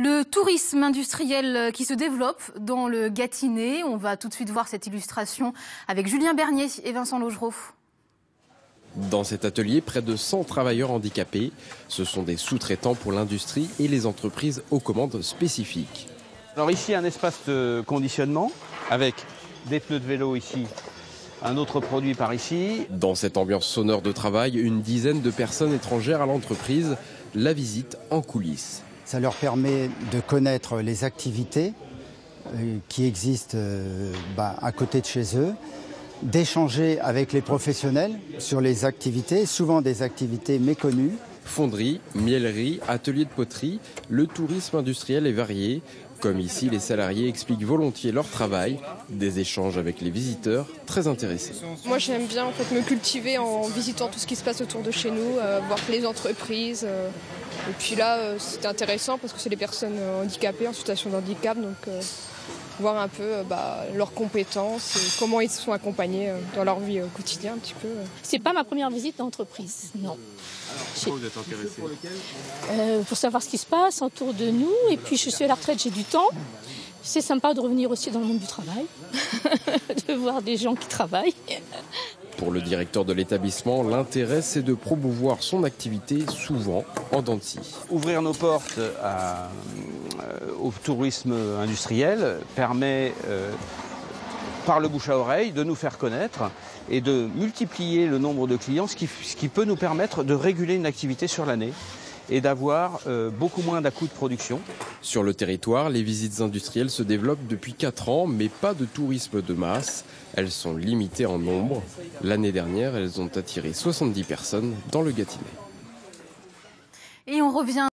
Le tourisme industriel qui se développe dans le Gâtinais. On va tout de suite voir cette illustration avec Julien Bernier et Vincent Logereau. Dans cet atelier, près de 100 travailleurs handicapés. Ce sont des sous-traitants pour l'industrie et les entreprises aux commandes spécifiques. Alors ici, un espace de conditionnement avec des pneus de vélo ici, un autre produit par ici. Dans cette ambiance sonore de travail, une dizaine de personnes étrangères à l'entreprise la visitent en coulisses. Ça leur permet de connaître les activités qui existent à côté de chez eux, d'échanger avec les professionnels sur les activités, souvent des activités méconnues. Fonderie, mielerie, atelier de poterie, le tourisme industriel est varié. Comme ici, les salariés expliquent volontiers leur travail, des échanges avec les visiteurs très intéressés. Moi, j'aime bien me cultiver en visitant tout ce qui se passe autour de chez nous, voir les entreprises. Et puis là, c'était intéressant parce que c'est des personnes handicapées, en situation de handicap, donc voir un peu leurs compétences et comment ils se sont accompagnés dans leur vie au quotidien un petit peu. C'est pas ma première visite d'entreprise, non. Alors, pourquoi vous êtes intéressée ? Pour savoir ce qui se passe autour de nous. Et puis je suis à la retraite, j'ai du temps. C'est sympa de revenir aussi dans le monde du travail, de voir des gens qui travaillent. Pour le directeur de l'établissement, l'intérêt, c'est de promouvoir son activité, souvent en dents de scie. Ouvrir nos portes au tourisme industriel permet, par le bouche à oreille, de nous faire connaître et de multiplier le nombre de clients, ce qui peut nous permettre de réguler une activité sur l'année et d'avoir beaucoup moins d'à-coups de production. Sur le territoire, les visites industrielles se développent depuis 4 ans, mais pas de tourisme de masse. Elles sont limitées en nombre. L'année dernière, elles ont attiré 70 personnes dans le Gâtinais. Et on revient